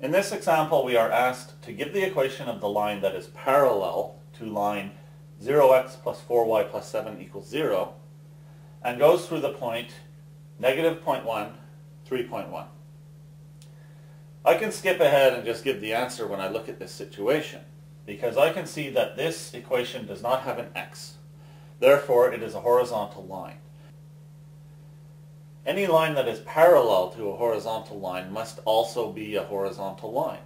In this example, we are asked to give the equation of the line that is parallel to line 0x plus 4y plus 7 equals 0 and goes through the point -0.1, 3.1. I can skip ahead and just give the answer when I look at this situation, because I can see that this equation does not have an x. Therefore, it is a horizontal line. Any line that is parallel to a horizontal line must also be a horizontal line.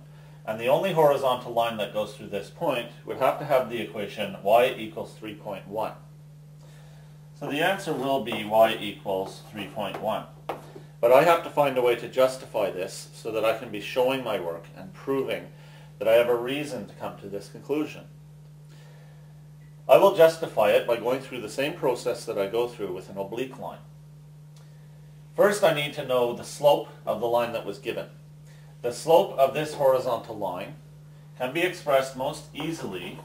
And the only horizontal line that goes through this point would have to have the equation y equals 3.1. So the answer will be y equals 3.1. But I have to find a way to justify this so that I can be showing my work and proving that I have a reason to come to this conclusion. I will justify it by going through the same process that I go through with an oblique line. First, I need to know the slope of the line that was given. The slope of this horizontal line can be expressed most easily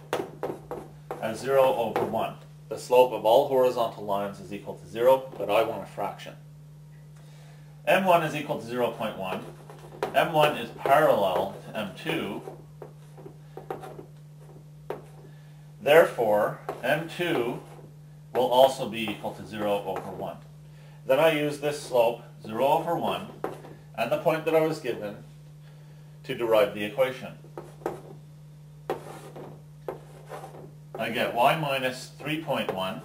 as 0/1. The slope of all horizontal lines is equal to 0, but I want a fraction. M1 is equal to 0.1. M1 is parallel to M2. Therefore, M2 will also be equal to 0/1. Then I use this slope, 0/1, and the point that I was given to derive the equation. I get y minus 3.1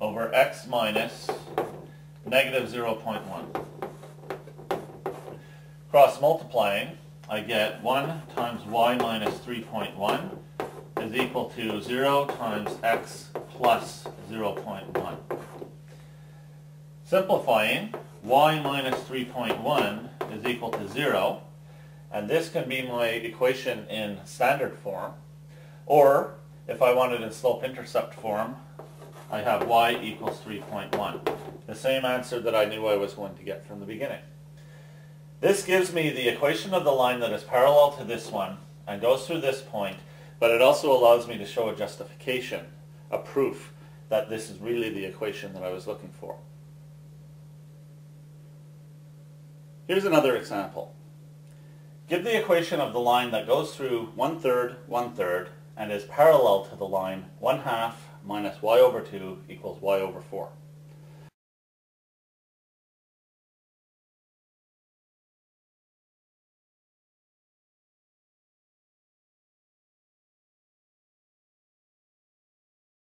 over x minus -0.1. Cross multiplying, I get 1 times y minus 3.1 is equal to 0 times x plus 0.1. Simplifying, y minus 3.1 is equal to 0, and this can be my equation in standard form, or if I want it in slope-intercept form, I have y equals 3.1, the same answer that I knew I was going to get from the beginning. This gives me the equation of the line that is parallel to this one and goes through this point, but it also allows me to show a justification, a proof that this is really the equation that I was looking for. Here's another example. Give the equation of the line that goes through 1/3, 1/3, and is parallel to the line 1/2 minus y over 2 equals y over 4.